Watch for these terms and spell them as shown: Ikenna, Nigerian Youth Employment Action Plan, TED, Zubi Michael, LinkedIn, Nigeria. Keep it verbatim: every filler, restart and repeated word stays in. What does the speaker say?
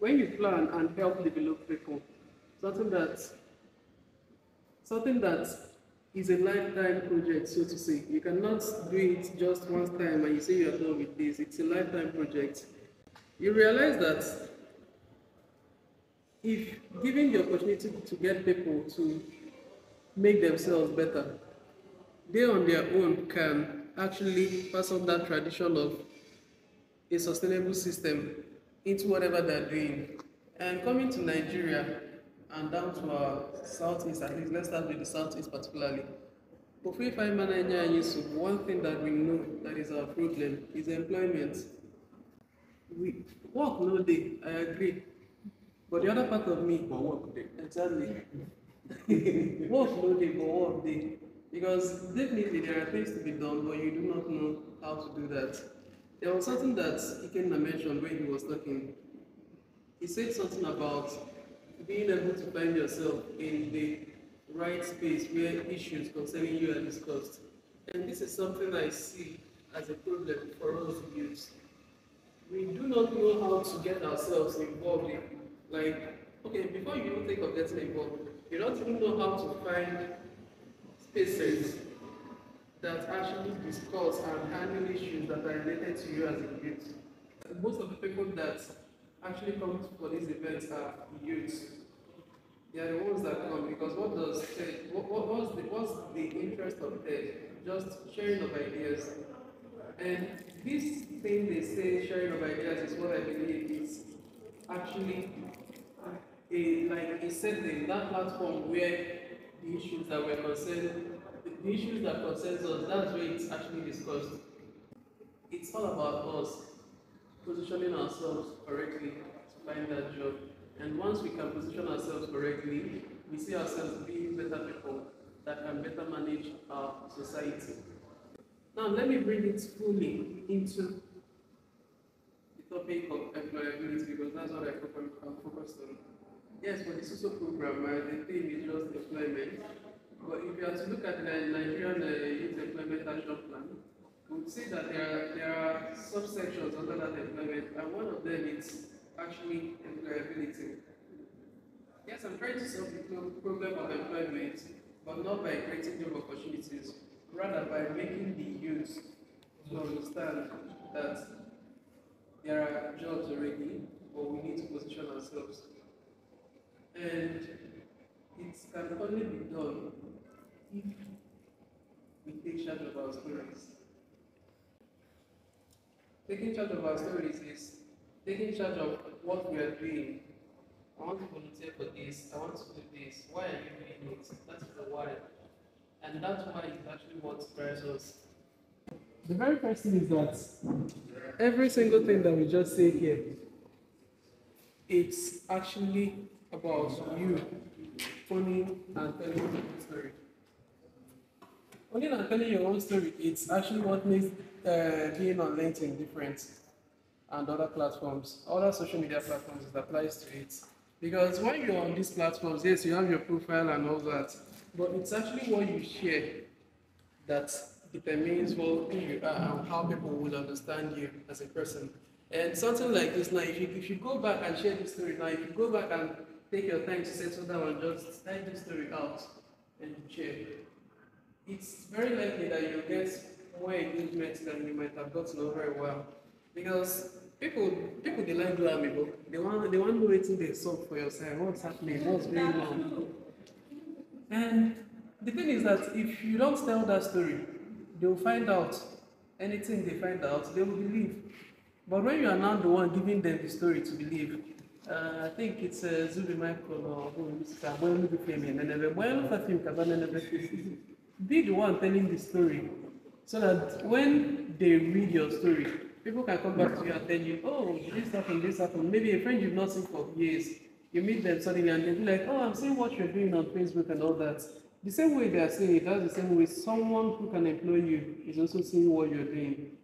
when you plan and help develop people, something that something that is a lifetime project, so to say. You cannot do it just one time and you say you are done with this. It's a lifetime project. You realize that if given the opportunity to get people to make themselves better, they on their own can actually pass on that tradition of a sustainable system into whatever they're doing. And coming to Nigeria and down to our southeast, at least let's start with the southeast particularly. But we find Mananya and Yusuf, one thing that we know that is our problem is employment. We work no day, I agree. But the other part of me, but work day. Exactly. Work no day, but work day. Because definitely there are things to be done, but you do not know how to do that. There was something that Ikenna mentioned when he was talking. He said something about being able to find yourself in the right space where issues concerning you are discussed. And this is something I see as a problem for us to use. We do not know how to get ourselves involved in, like, okay, before you even think of getting involved, you don't even know how to find spaces that actually discuss and handle issues that are related to you as a youth. Most of the people that actually come for these events are youths. They are the ones that come because what does TED, what, what, what's, the, what's the interest of TED? Just sharing of ideas. And this thing they say, sharing of ideas, is what I believe is actually a, like a setting, that platform where the issues that we're concerned, the issues that concerns us, that's where it's actually discussed. It's all about us positioning ourselves correctly to find that job. And once we can position ourselves correctly, we see ourselves being better people that can better manage our society. Now, let me bring it fully into the topic of employability because that's what I focus on. Yes, for the social program, the theme is just employment. But if you are to look at the Nigerian Youth Employment Action Plan, we would see that there are, there are subsections under that employment, and one of them is actually employability. Yes, I'm trying to solve the problem of employment, but not by creating job opportunities, rather by making the youth to understand that there are jobs already, but we need to position ourselves. And it can only be done if we take charge of our stories. Taking charge of our stories is taking charge of what we are doing. I want to volunteer for this, I want to do this, why are you doing it? That's the why. And that's why is actually what inspires us. The very first thing is that every single thing that we just say here, it's actually about you owning and telling your own story. Owning and telling your own story, it's actually what makes uh, being on LinkedIn different and other platforms, other social media platforms that applies to it. Because when you're on these platforms, yes, you have your profile and all that, but it's actually what you share that determines who you are and how people will understand you as a person. And something like this now, if you, if you go back and share this story now, if you go back and take your time to settle down and just type this story out and share, it's very likely that you'll get more engagement than you might have gotten over a while. Because people, people they like glamable. They want, they want to know waiting they solve for yourself. What's happening? What's going on? And the thing is that if you don't tell that story, they'll find out. Anything they find out, they will believe. But when you are now the one giving them the story to believe, Uh, I think it's a Zubi Michael or who is when we came in and when be the one telling the story so that when they read your story, people can come back to you and tell you, oh, this happened, this happened. Maybe a friend you've not seen for years, you meet them suddenly and they'll be like, oh, I'm seeing what you're doing on Facebook and all that. The same way they are seeing it, that's the same way someone who can employ you is also seeing what you're doing.